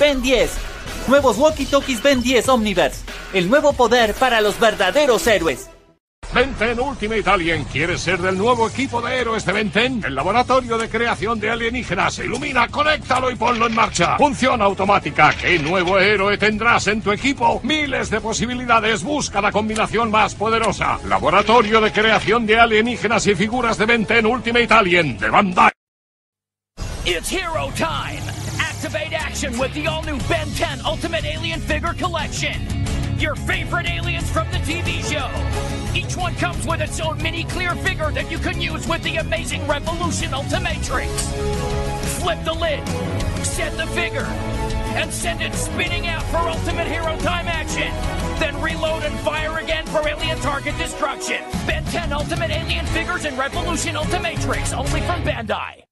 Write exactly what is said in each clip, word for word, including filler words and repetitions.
Ben diez. Nuevos walkie-talkies Ben diez Omniverse. El nuevo poder para los verdaderos héroes. Ben diez Ultimate Alien, ¿quieres ser del nuevo equipo de héroes de Ben diez? El laboratorio de creación de alienígenas se ilumina, conéctalo y ponlo en marcha. Función automática, ¿qué nuevo héroe tendrás en tu equipo? Miles de posibilidades, busca la combinación más poderosa. Laboratorio de creación de alienígenas y figuras de Ben diez Ultimate Alien de Bandai. It's hero time! Activate action with the all-new Ben ten Ultimate Alien figure collection. Your favorite aliens from the T V show. Each one comes with its own mini clear figure that you can use with the amazing Revolution Ultimatrix. Flip the lid, set the figure, and send it spinning out for ultimate hero time action. Then reload and fire again for alien target destruction. Ben ten Ultimate Alien figures and Revolution Ultimatrix, only from Bandai.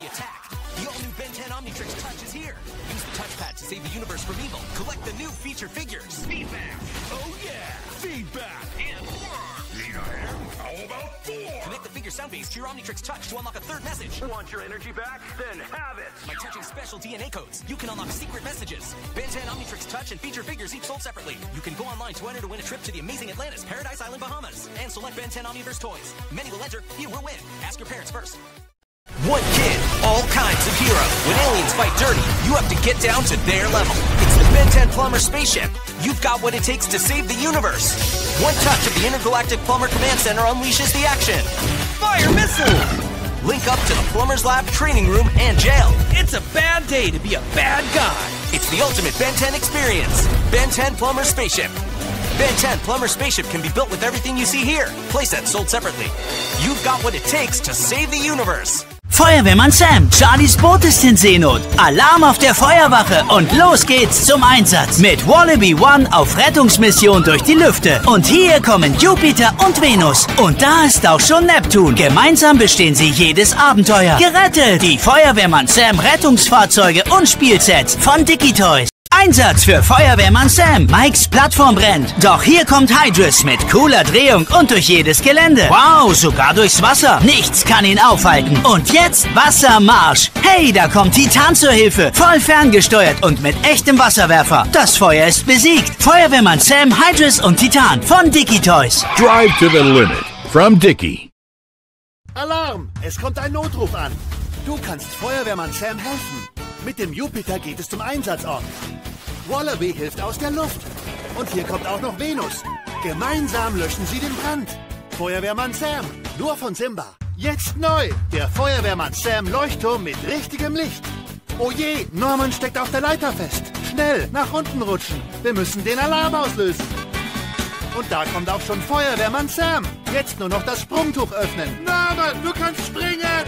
Attacked. The all-new Ben ten Omnitrix Touch is here. Use the touchpad to save the universe from evil. Collect the new feature figures. Feedback. Oh yeah. Feedback. And more. Need a hand? How about four? Connect the figure sound base to your Omnitrix Touch to unlock a third message. Want your energy back? Then have it. By touching special D N A codes, you can unlock secret messages. Ben ten Omnitrix Touch and feature figures each sold separately. You can go online to enter to win a trip to the amazing Atlantis, Paradise Island, Bahamas. And select Ben ten Omniverse toys. Many will enter, few will win. Ask your parents first. One kid, all kinds of hero. When aliens fight dirty, you have to get down to their level. It's the Ben ten Plumber Spaceship. You've got what it takes to save the universe. One touch of the Intergalactic Plumber Command Center unleashes the action. Fire missile! Link up to the Plumber's Lab, training room, and jail. It's a bad day to be a bad guy. It's the ultimate Ben ten experience. Ben ten Plumber Spaceship. Ben ten Plumber Spaceship can be built with everything you see here. Playsets sold separately. You've got what it takes to save the universe. Feuerwehrmann Sam, Charlies Boot ist in Seenot. Alarm auf der Feuerwache und los geht's zum Einsatz mit Wallaby One auf Rettungsmission durch die Lüfte. Und hier kommen Jupiter und Venus. Und da ist auch schon Neptun. Gemeinsam bestehen sie jedes Abenteuer. Gerettet! Die Feuerwehrmann Sam Rettungsfahrzeuge und Spielsets von Dickie Toys. Einsatz für Feuerwehrmann Sam. Mikes Plattform brennt. Doch hier kommt Hydrus mit cooler Drehung und durch jedes Gelände. Wow, sogar durchs Wasser. Nichts kann ihn aufhalten. Und jetzt Wassermarsch. Hey, da kommt Titan zur Hilfe. Voll ferngesteuert und mit echtem Wasserwerfer. Das Feuer ist besiegt. Feuerwehrmann Sam, Hydrus und Titan von Dickie Toys. Drive to the limit. From Dickie. Alarm! Es kommt ein Notruf an. Du kannst Feuerwehrmann Sam helfen. Mit dem Jupiter geht es zum Einsatzort. Wallaby hilft aus der Luft. Und hier kommt auch noch Venus. Gemeinsam löschen sie den Brand. Feuerwehrmann Sam, nur von Simba. Jetzt neu, der Feuerwehrmann Sam Leuchtturm mit richtigem Licht. Oh je, Norman steckt auf der Leiter fest. Schnell, nach unten rutschen. Wir müssen den Alarm auslösen. Und da kommt auch schon Feuerwehrmann Sam. Jetzt nur noch das Sprungtuch öffnen. Norman, du kannst springen!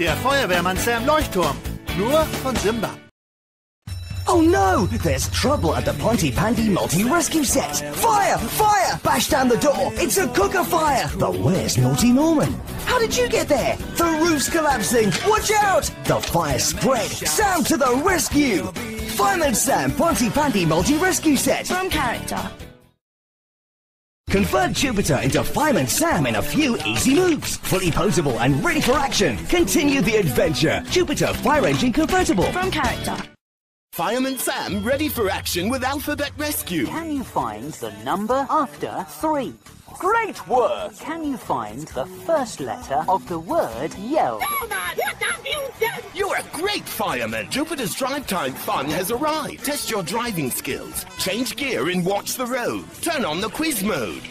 Der Feuerwehrmann Sam Leuchtturm, nur von Simba. Oh no! There's trouble at the Ponty Pandy multi-rescue set! Fire! Fire! Bash down the door! It's a cooker fire! But where's Naughty Norman? How did you get there? The roof's collapsing! Watch out! The fire spread! Sam to the rescue! Fireman Sam Ponty Pandy multi-rescue set! From character. Convert Jupiter into Fireman Sam in a few easy moves. Fully poseable and ready for action. Continue the adventure. Jupiter Fire Engine Convertible. From character. Fireman Sam ready for action with Alphabet Rescue. Can you find the number after three? Great work! Can you find the first letter of the word yell? You're a great fireman! Jupiter's Drive Time Fun has arrived. Test your driving skills. Change gear and watch the road. Turn on the quiz mode.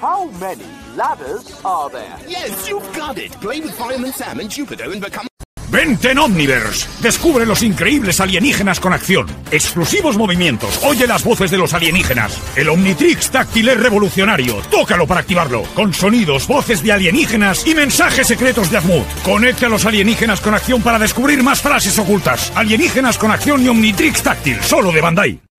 How many ladders are there? Yes, you've got it! Play with Fireman Sam and Jupiter and become... Ben ten Omniverse. Descubre los increíbles alienígenas con acción. Exclusivos movimientos. Oye las voces de los alienígenas. El Omnitrix táctil es revolucionario. Tócalo para activarlo. Con sonidos, voces de alienígenas y mensajes secretos de Azmuth. Conecta a los alienígenas con acción para descubrir más frases ocultas. Alienígenas con acción y Omnitrix táctil. Solo de Bandai.